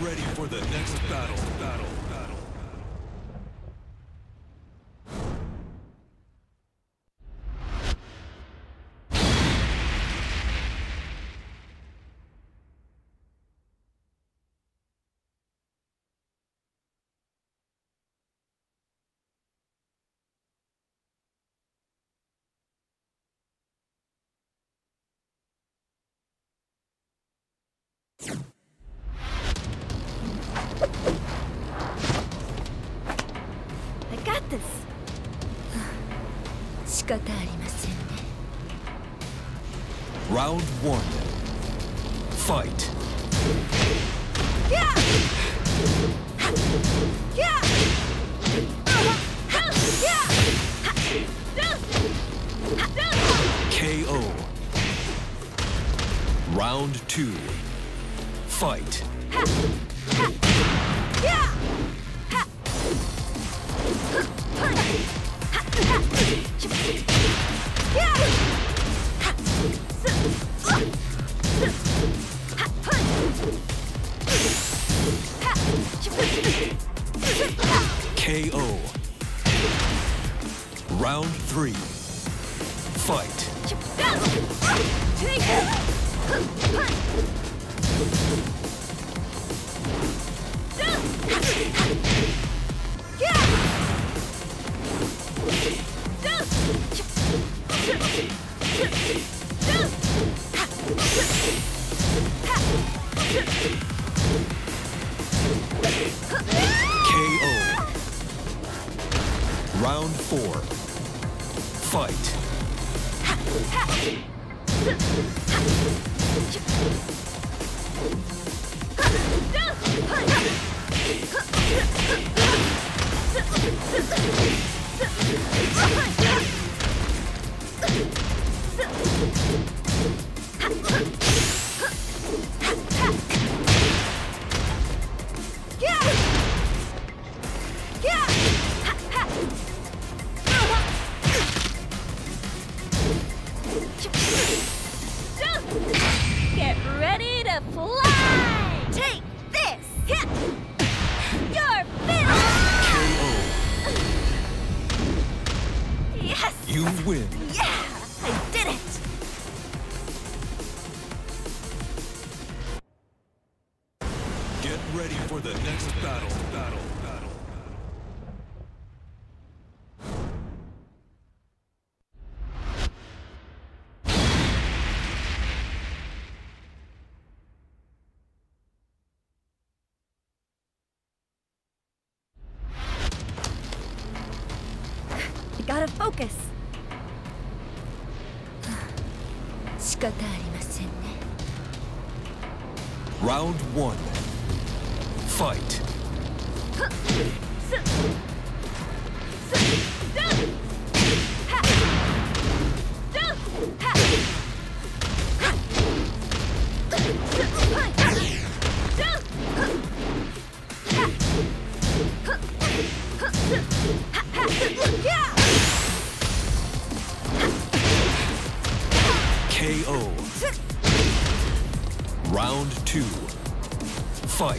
ready for the next battle. Round one. Fight. KO. Round two. Fight. KO. Round three. Fight. KO. Round four. Fight. Get ready to fly! Take this! You're finished! KO. Yes! You win! Yeah! I did it! Get ready for the next battle. Gotta focus. 仕方ありませんね。Round one. Fight. KO. Round two. Fight.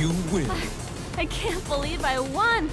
You win. I can't believe I won.